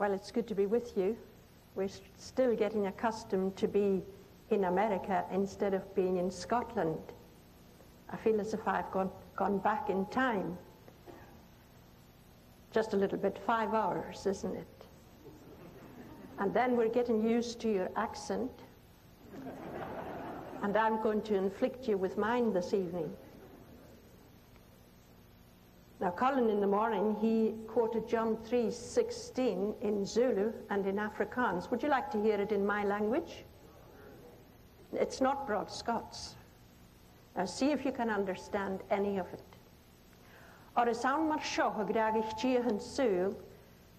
Well, it's good to be with you. We're still getting accustomed to be in America instead of being in Scotland. I feel as if I've gone back in time. Just a little bit, 5 hours, isn't it? And then we're getting used to your accent. And I'm going to inflict you with mine this evening. Now, Colin in the morning, he quoted John 3:16 in Zulu and in Afrikaans. Would you like to hear it in my language? It's not broad Scots. Now, see if you can understand any of it. Orisan mar shoch grag ich chie hun suil,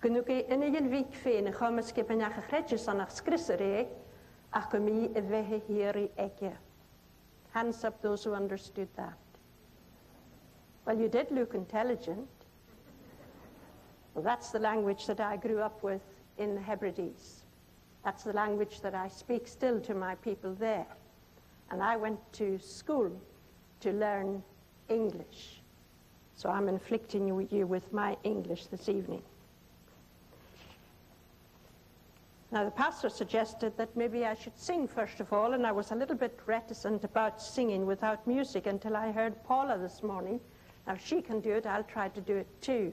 gnuke inigen vik fene chomeske benach gretjes an ach skrisere, ach kumi evehe hieri eke. Hands up those who understood that. Well, you did look intelligent. Well, that's the language that I grew up with in the Hebrides. That's the language that I speak still to my people there. And I went to school to learn English. So I'm inflicting you with my English this evening. Now, the pastor suggested that maybe I should sing first of all, and I was a little bit reticent about singing without music until I heard Paula this morning. Now, if she can do it, I'll try to do it too.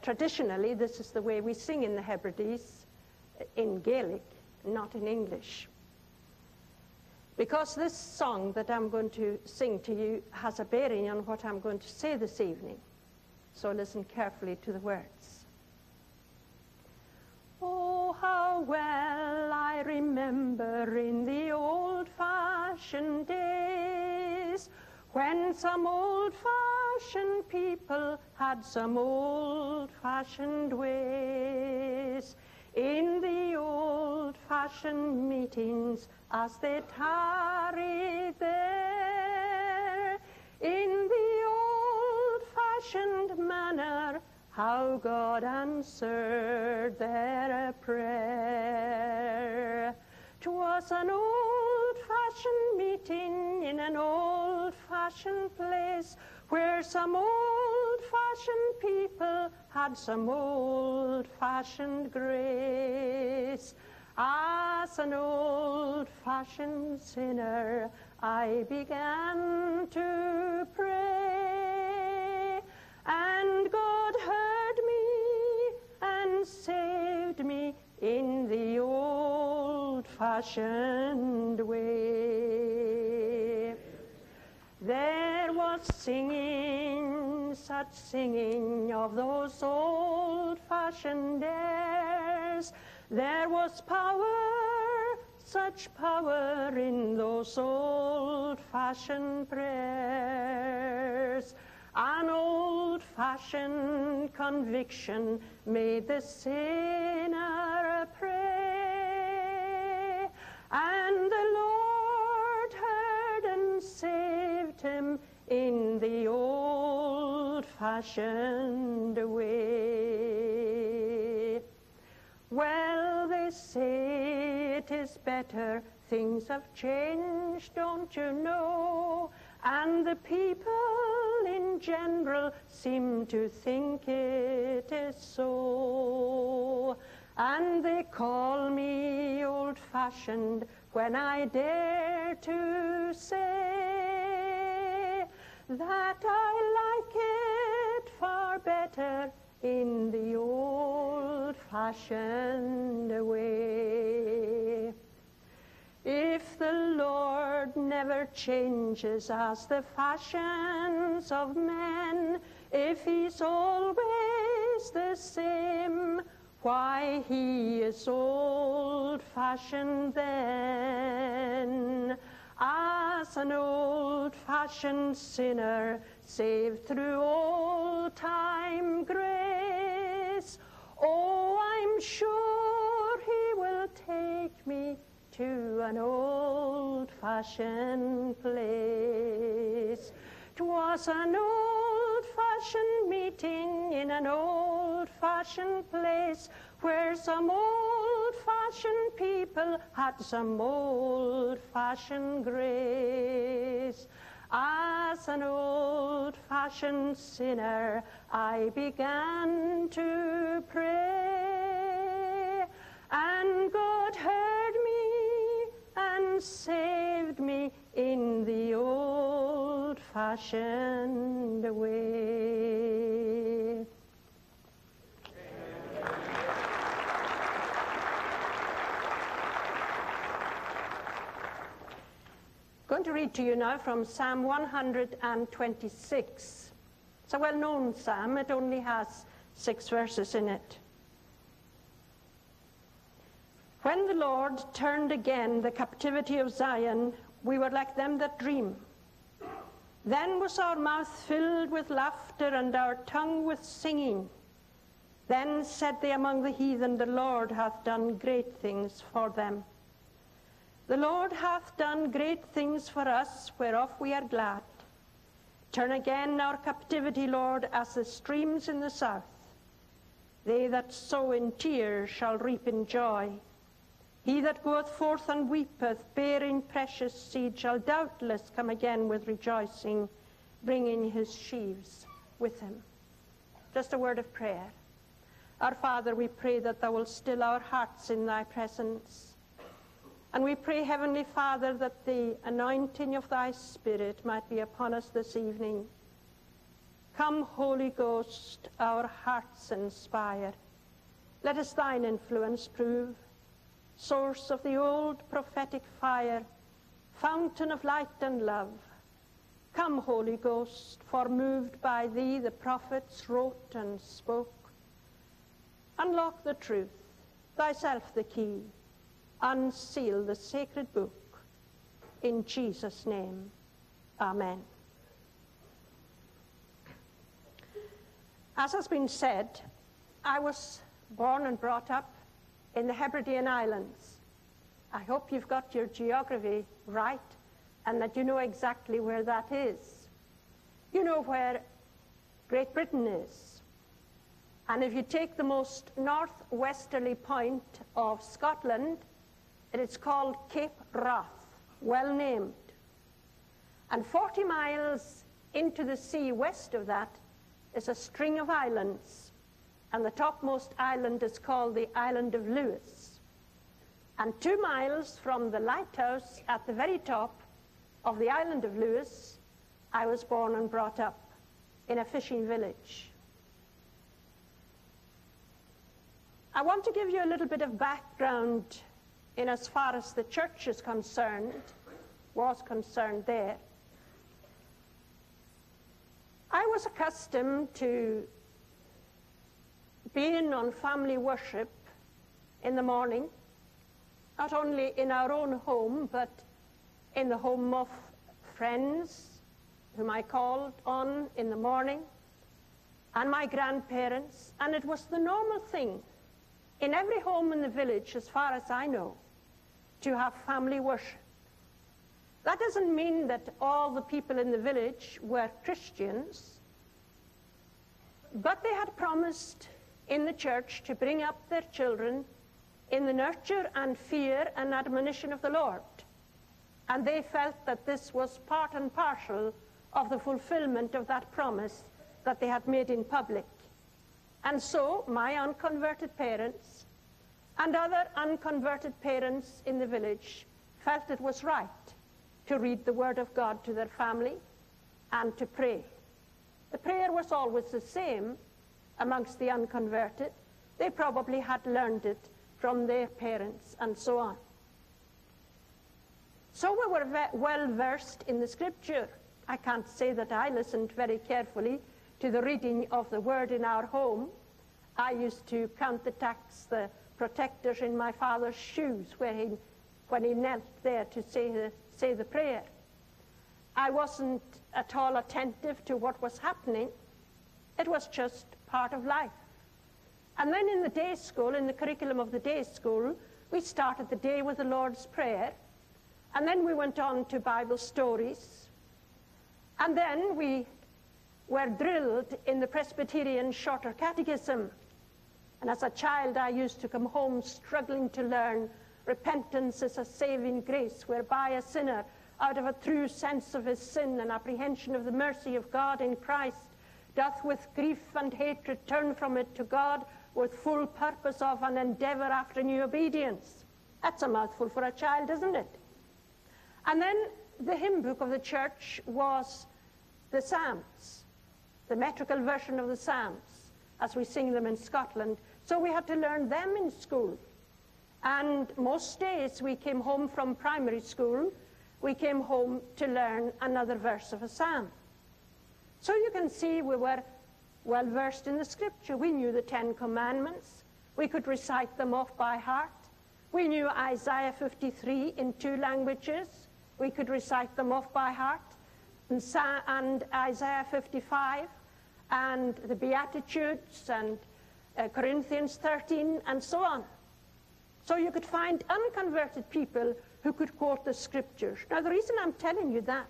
Traditionally, this is the way we sing in the Hebrides, in Gaelic, not in English. Because this song that I'm going to sing to you has a bearing on what I'm going to say this evening. So listen carefully to the words. Oh, how well I remember in the old-fashioned days, when some old-fashioned people had some old-fashioned ways. In the old-fashioned meetings, as they tarried there, in the old-fashioned manner, how God answered their prayer. 'Twas an old-fashioned meeting in an old-fashioned place, where some old-fashioned people had some old-fashioned grace. As an old-fashioned sinner, I began to pray, and God heard me and saved me in the old-fashioned way. There was singing, such singing of those old-fashioned days. There was power, such power in those old-fashioned prayers. An old-fashioned conviction made the sinner pray, and the Lord heard and saved him in the old-fashioned way. Well, they say it is better, things have changed, don't you know? And the people in general seem to think it is so. And they call me old-fashioned when I dare to say that I like it far better in the old-fashioned way. If the Lord never changes as the fashions of men, if he's always the same, why he is old-fashioned then. As an old-fashioned sinner, saved through old-time grace, oh, I'm sure he will take me to an old-fashioned place. 'Twas an old-fashioned meeting in an old-fashioned place, where some old-fashioned people had some old-fashioned grace. As an old-fashioned sinner, I began to pray, saved me in the old-fashioned way. I'm going to read to you now from Psalm 126. It's a well-known psalm. It only has 6 verses in it. When the Lord turned again the captivity of Zion, we were like them that dream. Then was our mouth filled with laughter and our tongue with singing. Then said they among the heathen, the Lord hath done great things for them. The Lord hath done great things for us, whereof we are glad. Turn again our captivity, Lord, as the streams in the south. They that sow in tears shall reap in joy. He that goeth forth and weepeth, bearing precious seed, shall doubtless come again with rejoicing, bringing his sheaves with him. Just a word of prayer. Our Father, we pray that thou wilt still our hearts in thy presence. And we pray, Heavenly Father, that the anointing of thy Spirit might be upon us this evening. Come, Holy Ghost, our hearts inspire. Let us thine influence prove. Source of the old prophetic fire, fountain of light and love. Come, Holy Ghost, for moved by thee the prophets wrote and spoke. Unlock the truth, thyself the key. Unseal the sacred book. In Jesus' name, amen. As has been said, I was born and brought up in the Hebridean Islands. I hope you've got your geography right and that you know exactly where that is. You know where Great Britain is. And if you take the most northwesterly point of Scotland, it is called Cape Wrath, well named. And 40 miles into the sea west of that is a string of islands. And the topmost island is called the Island of Lewis. And 2 miles from the lighthouse at the very top of the Island of Lewis, I was born and brought up in a fishing village. I want to give you a little bit of background in as far as the church is concerned, was concerned there. I was accustomed to being on family worship in the morning, not only in our own home, but in the home of friends whom I called on in the morning, and my grandparents, and it was the normal thing in every home in the village, as far as I know, to have family worship. That doesn't mean that all the people in the village were Christians, but they had promised in the church to bring up their children in the nurture and fear and admonition of the Lord. And they felt that this was part and parcel of the fulfillment of that promise that they had made in public. And so my unconverted parents and other unconverted parents in the village felt it was right to read the Word of God to their family and to pray. The prayer was always the same amongst the unconverted. They probably had learned it from their parents and so on. So we were well versed in the Scripture. I can't say that I listened very carefully to the reading of the Word in our home. I used to count the tacks, the protectors in my father's shoes when he knelt there to say the prayer. I wasn't at all attentive to what was happening. It was just part of life. And then in the day school, in the curriculum of the day school, we started the day with the Lord's Prayer, and then we went on to Bible stories, and then we were drilled in the Presbyterian Shorter Catechism. And as a child, I used to come home struggling to learn repentance is a saving grace whereby a sinner, out of a true sense of his sin and apprehension of the mercy of God in Christ, doth with grief and hatred turn from it to God with full purpose of an endeavor after new obedience. That's a mouthful for a child, isn't it? And then the hymn book of the church was the Psalms, the metrical version of the Psalms, as we sing them in Scotland. So we had to learn them in school. And most days we came home from primary school, we came home to learn another verse of a psalm. So you can see we were well versed in the scripture. We knew the 10 Commandments. We could recite them off by heart. We knew Isaiah 53 in 2 languages. We could recite them off by heart. And Isaiah 55 and the Beatitudes and Corinthians 13 and so on. So you could find unconverted people who could quote the scriptures. Now the reason I'm telling you that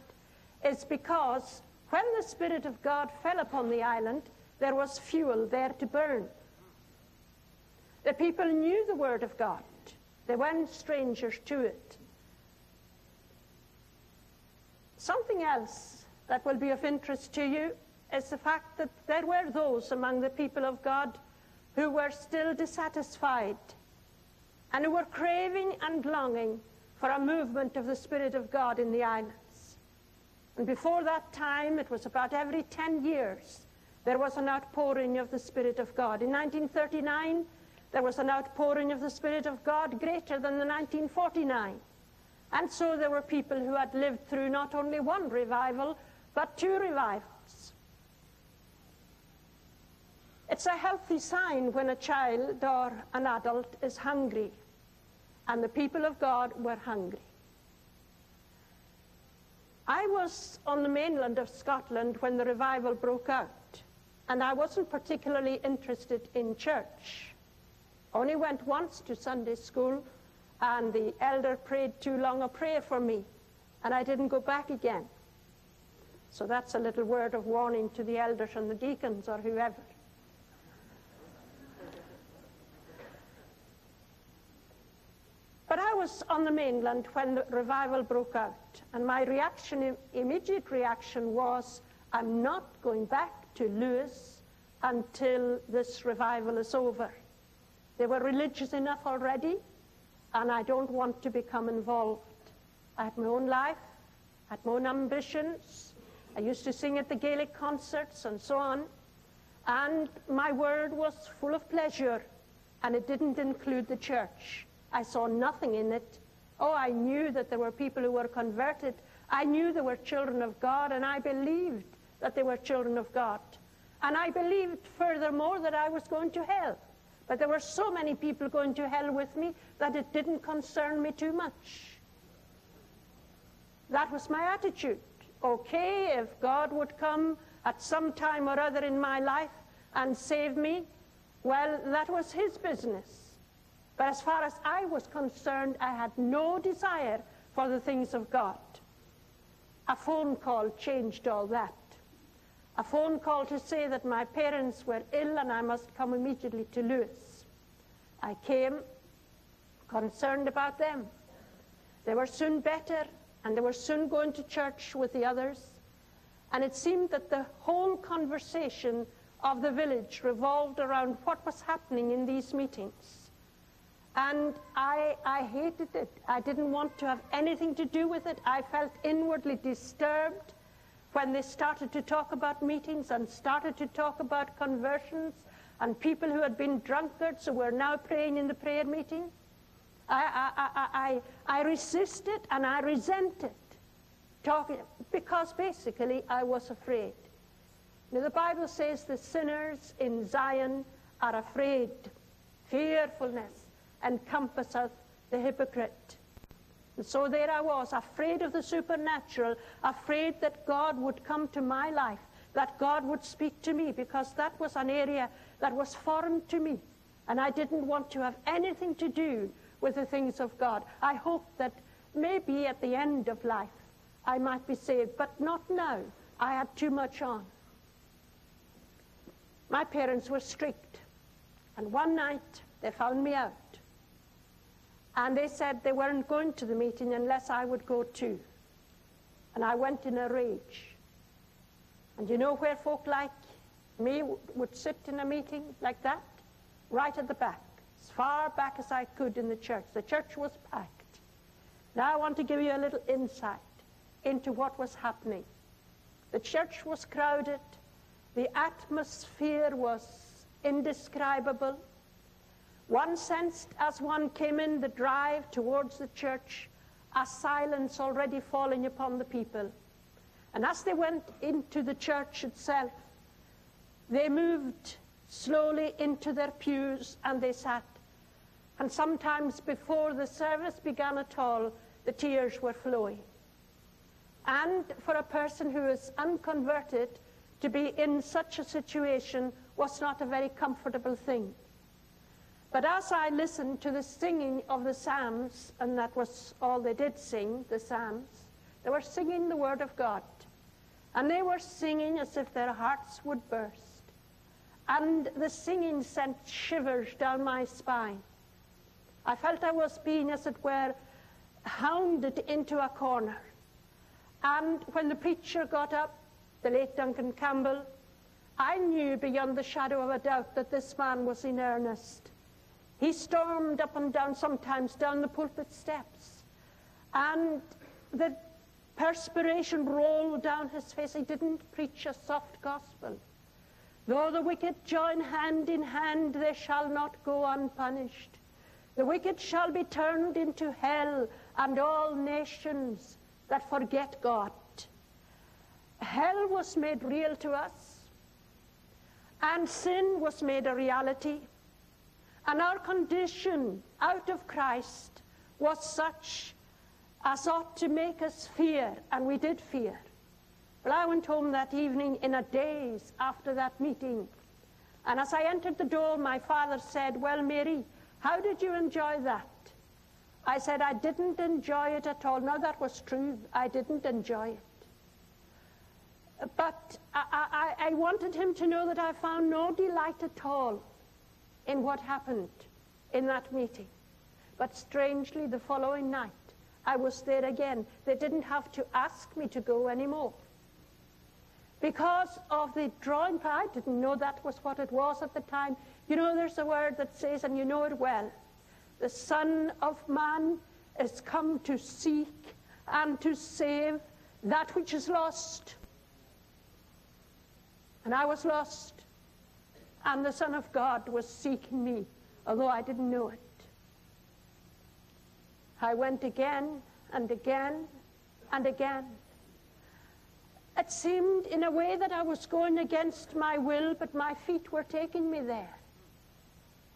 is because when the Spirit of God fell upon the island, there was fuel there to burn. The people knew the word of God. They weren't strangers to it. Something else that will be of interest to you is the fact that there were those among the people of God who were still dissatisfied and who were craving and longing for a movement of the Spirit of God in the islands. And before that time, it was about every 10 years, there was an outpouring of the Spirit of God. In 1939, there was an outpouring of the Spirit of God greater than the 1949. And so there were people who had lived through not only one revival, but 2 revivals. It's a healthy sign when a child or an adult is hungry, and the people of God were hungry. I was on the mainland of Scotland when the revival broke out, and I wasn't particularly interested in church. Only went once to Sunday school, and the elder prayed too long a prayer for me, and I didn't go back again. So that's a little word of warning to the elders and the deacons or whoever. But I was on the mainland when the revival broke out, and my reaction, immediate reaction was, I'm not going back to Lewis until this revival is over. They were religious enough already, and I don't want to become involved. I had my own life, I had my own ambitions. I used to sing at the Gaelic concerts and so on. And my world was full of pleasure, and it didn't include the church. I saw nothing in it. Oh, I knew that there were people who were converted. I knew they were children of God, and I believed that they were children of God. And I believed, furthermore, that I was going to hell. But there were so many people going to hell with me that it didn't concern me too much. That was my attitude. Okay, if God would come at some time or other in my life and save me, well, that was his business. But as far as I was concerned, I had no desire for the things of God. A phone call changed all that. A phone call to say that my parents were ill and I must come immediately to Lewis. I came, concerned about them. They were soon better, and they were soon going to church with the others. And it seemed that the whole conversation of the village revolved around what was happening in these meetings. And I hated it. I didn't want to have anything to do with it. I felt inwardly disturbed when they started to talk about meetings and started to talk about conversions and people who had been drunkards who were now praying in the prayer meeting. I resisted and I resented talking, because basically I was afraid. Now the Bible says the sinners in Zion are afraid. Fearfulness encompasseth the hypocrite. And so there I was, afraid of the supernatural, afraid that God would come to my life, that God would speak to me, because that was an area that was foreign to me, and I didn't want to have anything to do with the things of God. I hoped that maybe at the end of life I might be saved, but not now. I had too much on. My parents were strict, and one night they found me out. And they said they weren't going to the meeting unless I would go too. And I went in a rage. And you know where folk like me would sit in a meeting like that? Right at the back, as far back as I could in the church. The church was packed. Now I want to give you a little insight into what was happening. The church was crowded. The atmosphere was indescribable. One sensed, as one came in the drive towards the church, a silence already falling upon the people. And as they went into the church itself, they moved slowly into their pews and they sat. And sometimes before the service began at all, the tears were flowing. And for a person who is unconverted, to be in such a situation was not a very comfortable thing. But as I listened to the singing of the psalms, and that was all they did sing, the psalms, they were singing the word of God. And they were singing as if their hearts would burst. And the singing sent shivers down my spine. I felt I was being, as it were, hounded into a corner. And when the preacher got up, the late Duncan Campbell, I knew beyond the shadow of a doubt that this man was in earnest. He stormed up and down, sometimes down the pulpit steps, and the perspiration rolled down his face. He didn't preach a soft gospel. Though the wicked join hand in hand, they shall not go unpunished. The wicked shall be turned into hell, and all nations that forget God. Hell was made real to us, and sin was made a reality, and our condition out of Christ was such as ought to make us fear, and we did fear. Well, I went home that evening in a daze after that meeting, and as I entered the door, my father said, "Well, Mary, how did you enjoy that?" I said, "I didn't enjoy it at all." Now, that was true. I didn't enjoy it. But I wanted him to know that I found no delight at all in what happened in that meeting. But strangely, the following night, I was there again. They didn't have to ask me to go anymore. Because of the drawing, I didn't know that was what it was at the time. You know, there's a word that says, and you know it well, the Son of Man is come to seek and to save that which is lost. And I was lost, and the Son of God was seeking me, although I didn't know it. I went again and again and again. It seemed in a way that I was going against my will, but my feet were taking me there.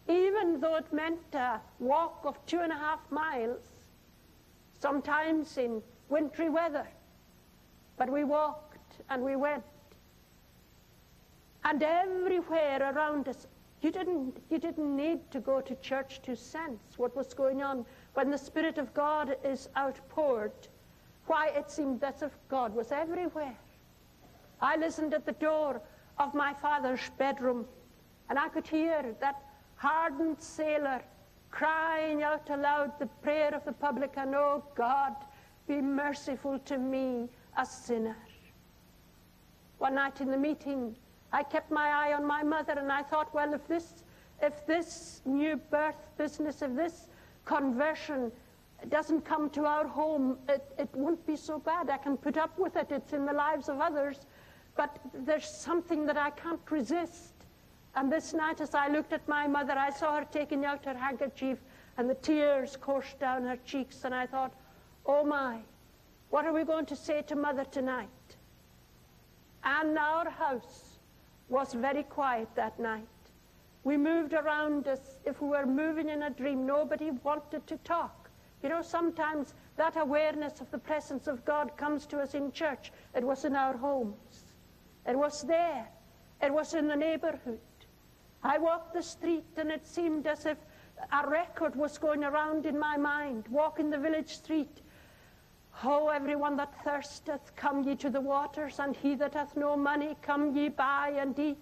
Even though it meant a walk of 2.5 miles, sometimes in wintry weather, but we walked and we went. And everywhere around us, you didn't need to go to church to sense what was going on. When the Spirit of God is outpoured, why, it seemed as if God was everywhere. I listened at the door of my father's bedroom, and I could hear that hardened sailor crying out aloud the prayer of the publican, "Oh God, be merciful to me, a sinner." One night in the meeting, I kept my eye on my mother, and I thought, well, if this new birth business, if this conversion doesn't come to our home, it won't be so bad. I can put up with it. It's in the lives of others. But there's something that I can't resist. And this night, as I looked at my mother, I saw her taking out her handkerchief, and the tears coursed down her cheeks. And I thought, oh, my, what are we going to say to Mother tonight? And our house was very quiet that night. We moved around as if we were moving in a dream. Nobody wanted to talk. You know, sometimes that awareness of the presence of God comes to us in church. It was in our homes. It was there. It was in the neighborhood. I walked the street, and it seemed as if a record was going around in my mind. Walking the village street. "Ho, everyone that thirsteth, come ye to the waters, and he that hath no money, come ye buy and eat.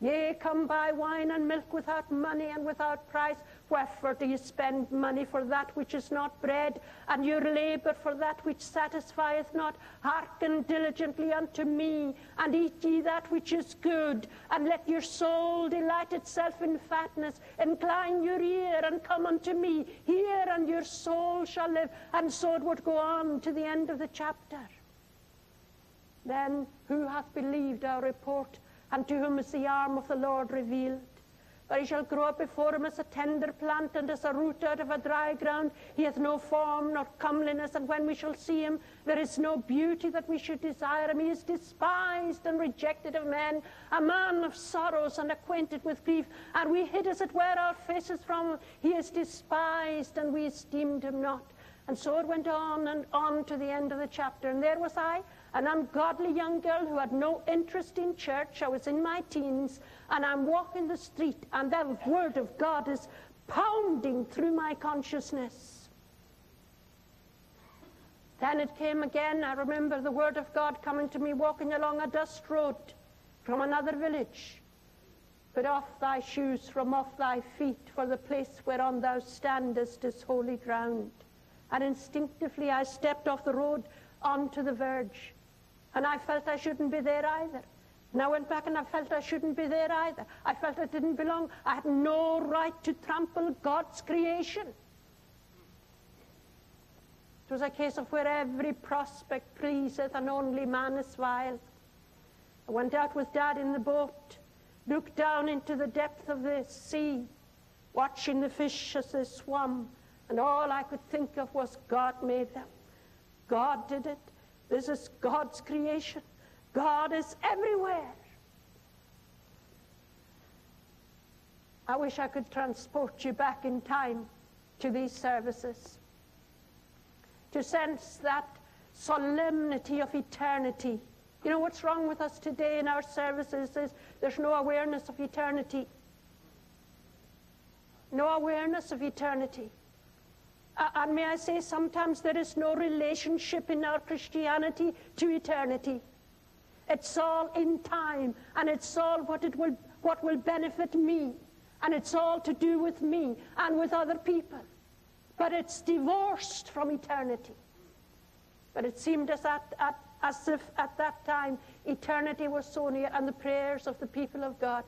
Yea, come buy wine and milk without money and without price Wherefore do you spend money for that which is not bread, and your labour for that which satisfieth not? Hearken diligently unto me, and eat ye that which is good, and let your soul delight itself in fatness. Incline your ear and come unto me. Hear, and your soul shall live. And so it would go on to the end of the chapter. Then who hath believed our report, and to whom is the arm of the Lord revealed? But he shall grow up before him as a tender plant, and as a root out of a dry ground. He hath no form, nor comeliness, and when we shall see him, there is no beauty that we should desire him. He is despised and rejected of men, a man of sorrows and acquainted with grief, and we hid, as it were, our faces from him. He is despised, and we esteemed him not. And so it went on and on to the end of the chapter. And there was I, an ungodly young girl who had no interest in church. I was in my teens, and I'm walking the street, and that word of God is pounding through my consciousness. Then it came again. I remember the word of God coming to me, walking along a dust road from another village. Put off thy shoes from off thy feet, for the place whereon thou standest is holy ground. And instinctively I stepped off the road onto the verge, and I felt I shouldn't be there either. And I went back, and I felt I shouldn't be there either. I felt I didn't belong. I had no right to trample God's creation. It was a case of where every prospect pleaseth and only man is vile. I went out with Dad in the boat, looked down into the depth of the sea, watching the fish as they swam, and all I could think of was God made them. God did it. This is God's creation. God is everywhere. I wish I could transport you back in time to these services, to sense that solemnity of eternity. You know what's wrong with us today in our services is there's no awareness of eternity. No awareness of eternity. And may I say, sometimes there is no relationship in our Christianity to eternity. It's all in time, and it's all what will benefit me, and it's all to do with me and with other people. But it's divorced from eternity. But it seemed as if at that time eternity was so near, and the prayers of the people of God.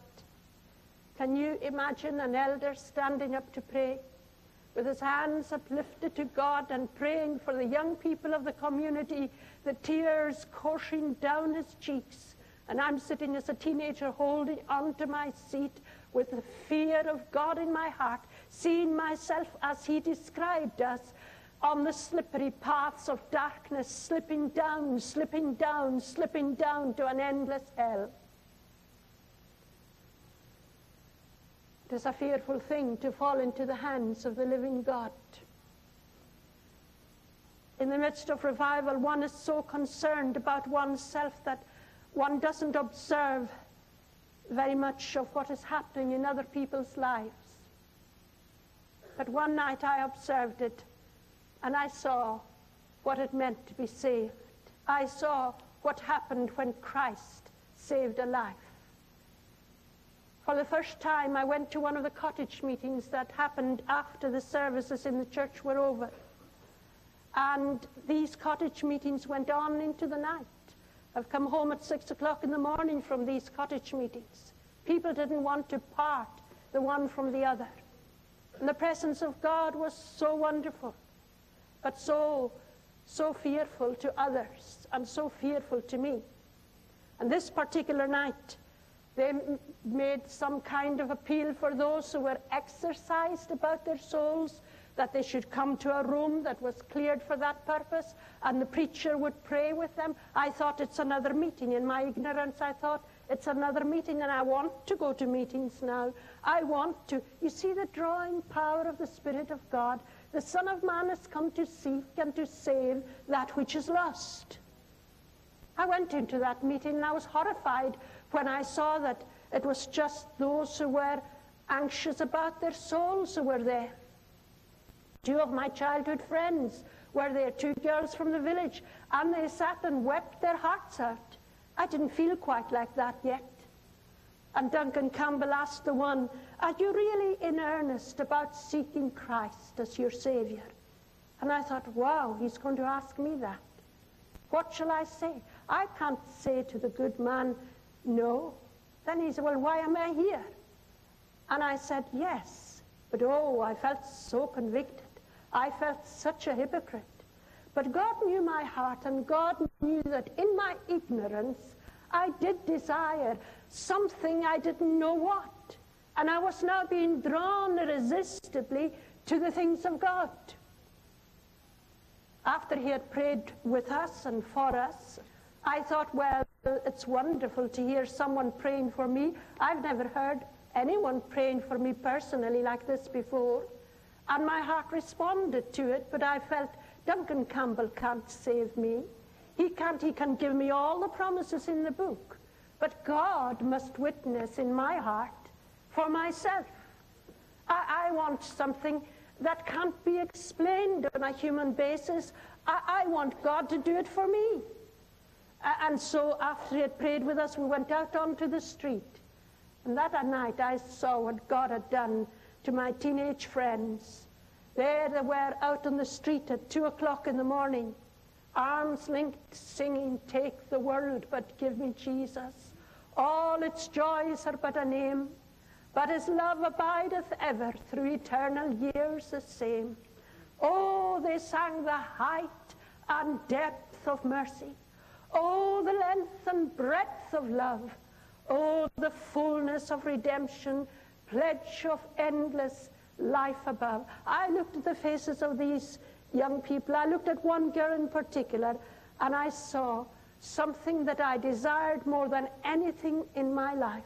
Can you imagine an elder standing up to pray, with his hands uplifted to God and praying for the young people of the community, the tears coursing down his cheeks? And I'm sitting as a teenager holding onto my seat with the fear of God in my heart, seeing myself as he described us on the slippery paths of darkness, slipping down, slipping down, slipping down to an endless hell. It is a fearful thing to fall into the hands of the living God. In the midst of revival, one is so concerned about oneself that one doesn't observe very much of what is happening in other people's lives. But one night I observed it, and I saw what it meant to be saved. I saw what happened when Christ saved a life. For the first time, I went to one of the cottage meetings that happened after the services in the church were over. And these cottage meetings went on into the night. I've come home at 6 o'clock in the morning from these cottage meetings. People didn't want to part the one from the other. And the presence of God was so wonderful, but so fearful to others and so fearful to me. And this particular night, they made some kind of appeal for those who were exercised about their souls, that they should come to a room that was cleared for that purpose, and the preacher would pray with them. I thought it's another meeting. In my ignorance, I thought it's another meeting, and I want to go to meetings now. I want to. You see the drawing power of the Spirit of God. The Son of Man has come to seek and to save that which is lost. I went into that meeting, and I was horrified when I saw that it was just those who were anxious about their souls who were there. Two of my childhood friends were there, two girls from the village, and they sat and wept their hearts out. I didn't feel quite like that yet. And Duncan Campbell asked the one, "Are you really in earnest about seeking Christ as your Saviour?" And I thought, wow, he's going to ask me that. What shall I say? I can't say to the good man, no. Then he said, well, why am I here? And I said, yes. But oh, I felt so convicted. I felt such a hypocrite. But God knew my heart, and God knew that in my ignorance, I did desire something I didn't know what. And I was now being drawn irresistibly to the things of God. After he had prayed with us and for us, I thought, well, it's wonderful to hear someone praying for me. I've never heard anyone praying for me personally like this before. And my heart responded to it, but I felt Duncan Campbell can't save me. He can give me all the promises in the book, but God must witness in my heart for myself. I want something that can't be explained on a human basis. I want God to do it for me. And so after he had prayed with us, we went out onto the street. And that night I saw what God had done to my teenage friends. There they were out on the street at 2 o'clock in the morning, arms linked, singing, "Take the world, but give me Jesus. All its joys are but a name. But his love abideth ever through eternal years the same." Oh, they sang the height and depth of mercy. Oh, the length and breadth of love. Oh, the fullness of redemption, pledge of endless life above. I looked at the faces of these young people. I looked at one girl in particular, and I saw something that I desired more than anything in my life.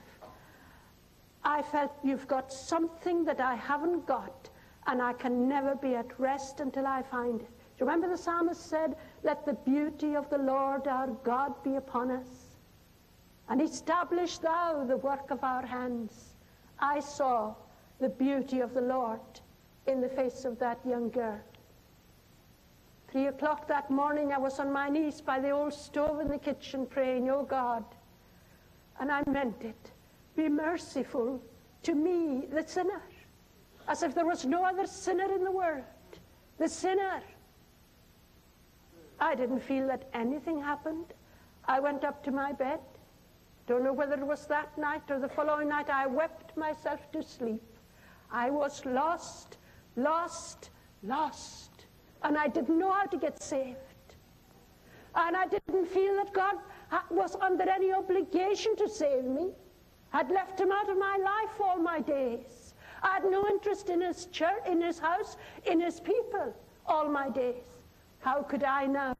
I felt, you've got something that I haven't got, and I can never be at rest until I find it. Do you remember the psalmist said, "Let the beauty of the Lord our God be upon us, and establish thou the work of our hands." I saw the beauty of the Lord in the face of that young girl. 3 o'clock that morning, I was on my knees by the old stove in the kitchen praying, "Oh God," and I meant it, "be merciful to me, the sinner," as if there was no other sinner in the world, the sinner. I didn't feel that anything happened. I went up to my bed. Don't know whether it was that night or the following night, I wept myself to sleep. I was lost, lost, lost, and I didn't know how to get saved. And I didn't feel that God was under any obligation to save me. I'd left him out of my life all my days. I had no interest in his church, in his house, in his people all my days. How could I now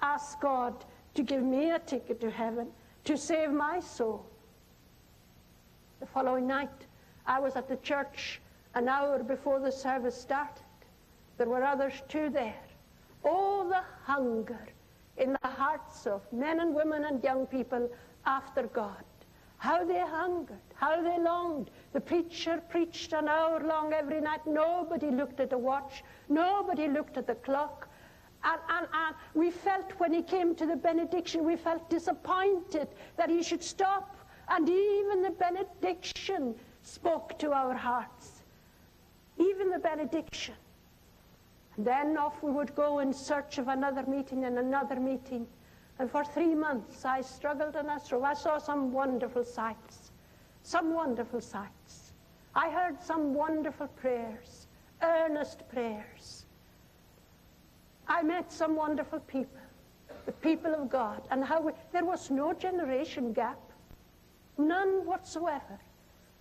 ask God to give me a ticket to heaven, to save my soul? The following night, I was at the church an hour before the service started. There were others too there. Oh, the hunger in the hearts of men and women and young people after God. How they hungered, how they longed. The preacher preached an hour long every night. Nobody looked at the watch. Nobody looked at the clock. And we felt when he came to the benediction, we felt disappointed that he should stop. And even the benediction spoke to our hearts. Even the benediction. And then off we would go in search of another meeting and another meeting. And for 3 months, I struggled and I strove. I saw some wonderful sights, some wonderful sights. I heard some wonderful prayers, earnest prayers. I met some wonderful people, the people of God, and how there was no generation gap, none whatsoever.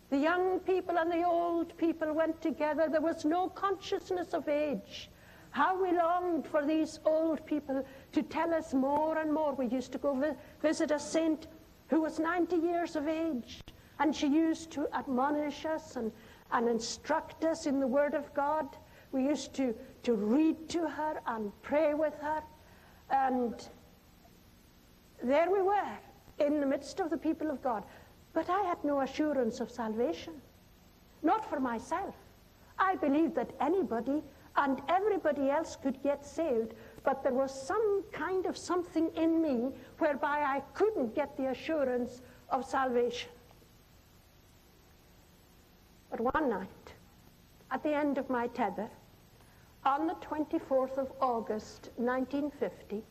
The young people and the old people went together. There was no consciousness of age. How we longed for these old people to tell us more and more. We used to go visit a saint who was 90 years of age, and she used to admonish us and instruct us in the Word of God. We used to read to her and pray with her. And there we were in the midst of the people of God. But I had no assurance of salvation, not for myself. I believed that anybody and everybody else could get saved, but there was some kind of something in me whereby I couldn't get the assurance of salvation. But one night, at the end of my tether, on the 24th of August, 1950,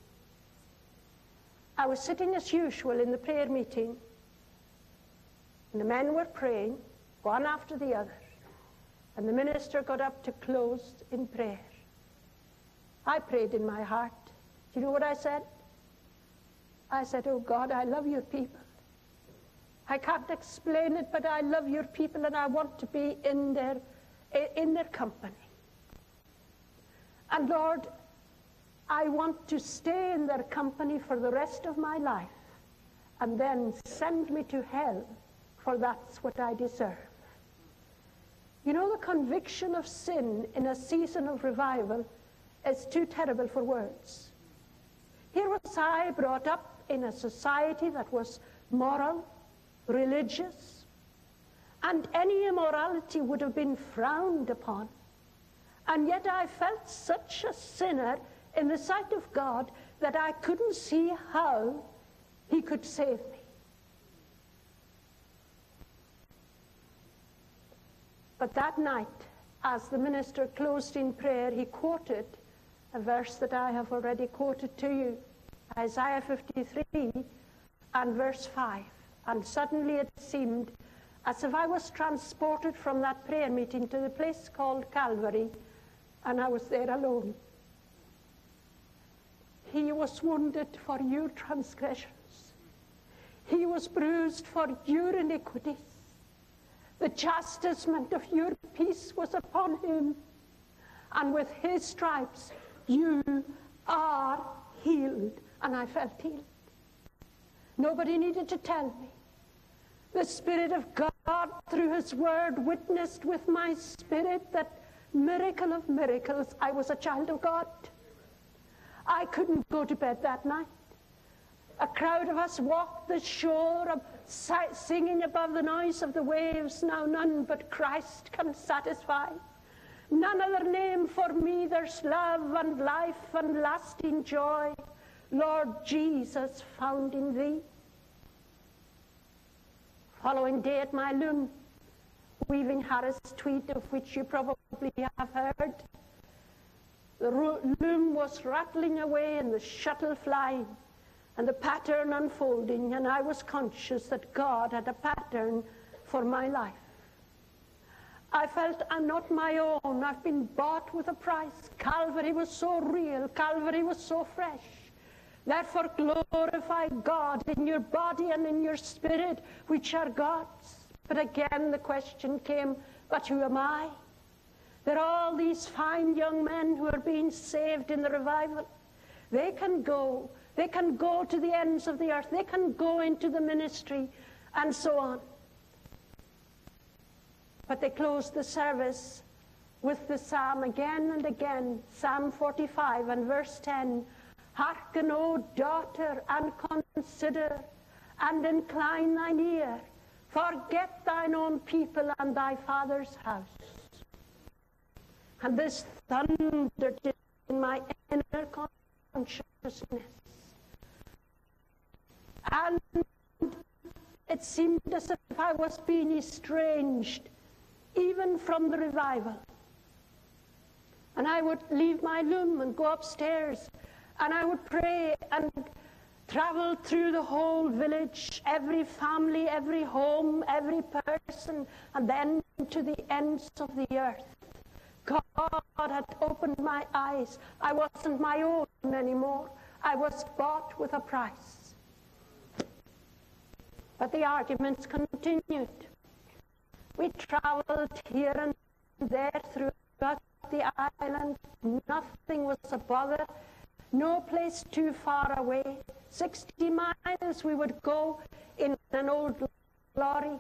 I was sitting as usual in the prayer meeting, and the men were praying, one after the other, and the minister got up to close in prayer. I prayed in my heart. Do you know what I said? I said, "Oh God, I love your people. I can't explain it, but I love your people and I want to be in their company. And Lord, I want to stay in their company for the rest of my life, and then send me to hell, for that's what I deserve." You know, the conviction of sin in a season of revival is too terrible for words. Here was I, brought up in a society that was moral, religious, and any immorality would have been frowned upon. And yet I felt such a sinner in the sight of God that I couldn't see how he could save me. But that night, as the minister closed in prayer, he quoted a verse that I have already quoted to you, Isaiah 53 and verse 5. And suddenly it seemed as if I was transported from that prayer meeting to the place called Calvary, and I was there alone. He was wounded for your transgressions. He was bruised for your iniquities. The chastisement of your peace was upon him, and with his stripes you are healed. And I felt healed. Nobody needed to tell me. The Spirit of God, through his word, witnessed with my spirit that, miracle of miracles, I was a child of God. I couldn't go to bed that night. A crowd of us walked the shore, singing above the noise of the waves, now none but Christ can satisfy. None other name for me, there's love and life and lasting joy, Lord Jesus, found in thee. Following day at my loom, weaving Harris tweed, of which you probably have heard, the loom was rattling away and the shuttle flying and the pattern unfolding, and I was conscious that God had a pattern for my life. I felt I'm not my own, I've been bought with a price. Calvary was so real, Calvary was so fresh. Therefore glorify God in your body and in your spirit, which are God's. But again the question came, but who am I? There are all these fine young men who are being saved in the revival. They can go. They can go to the ends of the earth. They can go into the ministry and so on. But they closed the service with the psalm again and again, Psalm 45 and verse 10. Hearken, O daughter, and consider, and incline thine ear. Forget thine own people and thy father's house. And this thundered in my inner consciousness. And it seemed as if I was being estranged, even from the revival. And I would leave my loom and go upstairs, and I would pray and travel through the whole village, every family, every home, every person, and then to the ends of the earth. God had opened my eyes. I wasn't my own anymore. I was bought with a price. But the arguments continued. We traveled here and there throughout the island. Nothing was a bother. No place too far away. 60 miles we would go in an old lorry,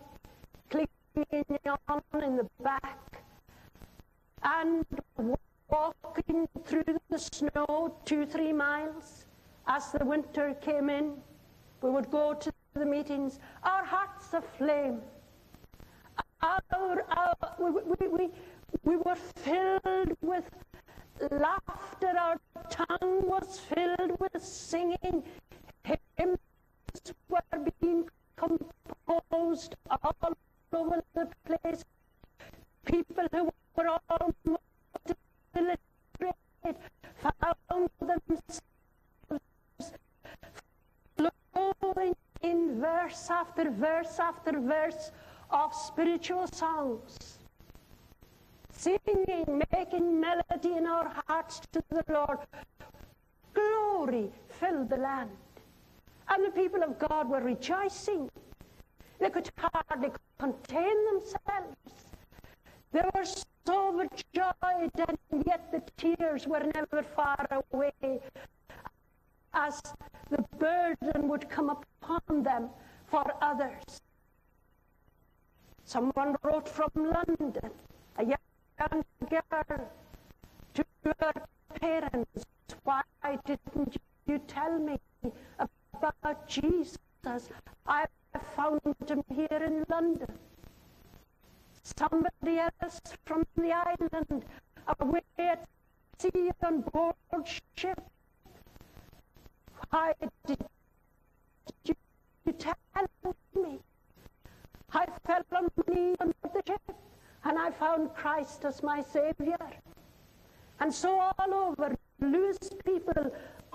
clinging on in the back, and walking through the snow 2-3 miles. As the winter came in, we would go to the meetings, our hearts aflame. We were filled with laughter, our tongue was filled with singing. Hymns were being composed all over the place. after verse of spiritual songs, singing, making melody in our hearts to the Lord. Glory filled the land. And the people of God were rejoicing. They could hardly contain themselves. They were so overjoyed, and yet the tears were never far away as the burden would come upon them for others. Someone wrote from London, a young girl, to her parents, "Why didn't you tell me about Jesus? I found him here in London." Somebody else from the island, away at sea on board ship, "Why did you tell me? I fell on my knees on the ship, and I found Christ as my Savior." And so all over, Lewis people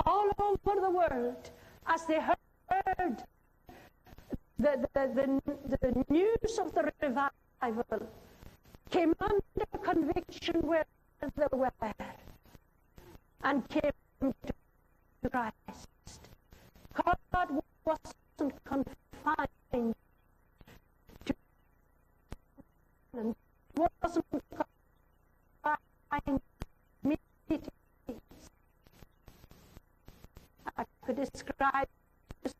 all over the world, as they heard the news of the revival, came under conviction where they were and came to Christ. God wasn't confined to meetings. I could describe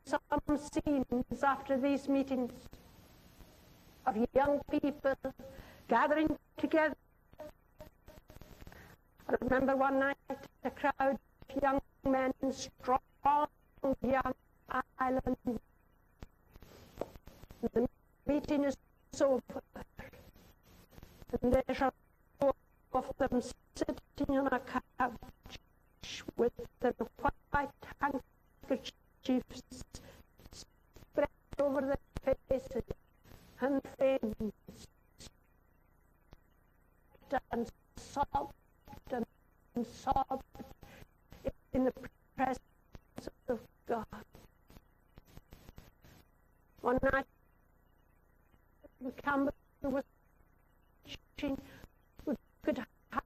some scenes after these meetings of young people gathering together. I remember one night a crowd of young men, strong young island. The meeting is over, and they shall go of them sitting on a couch with their white handkerchiefs spread over their faces, and faint and sobbed and sobbed in the presence of God. One night, Campbell was preaching. We could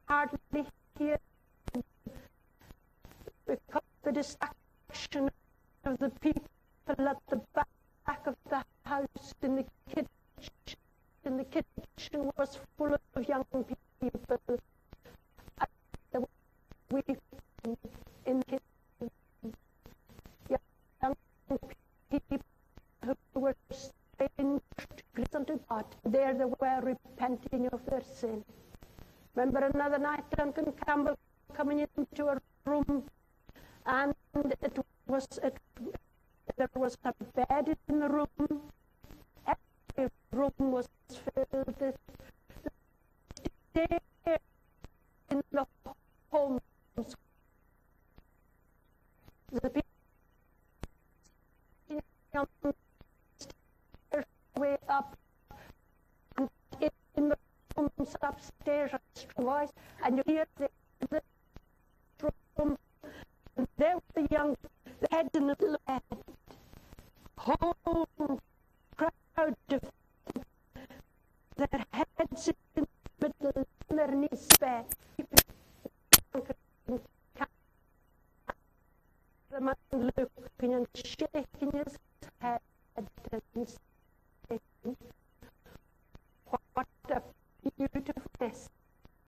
hardly hear him because the distraction of the people at the back of the house in the kitchen. And the kitchen was full of young people. They were weeping in the kitchen. Young people who were strangers unto God. There they were repenting of their sin. Remember another night, Duncan Campbell coming into a room, and there was a bed in the room. The room was filled with tears in the homes. The people on the stairway up, and in the rooms upstairs, a voice, and you hear the room. And there was the young, the head in the little head. Whole crowd of their heads in the middle, their knees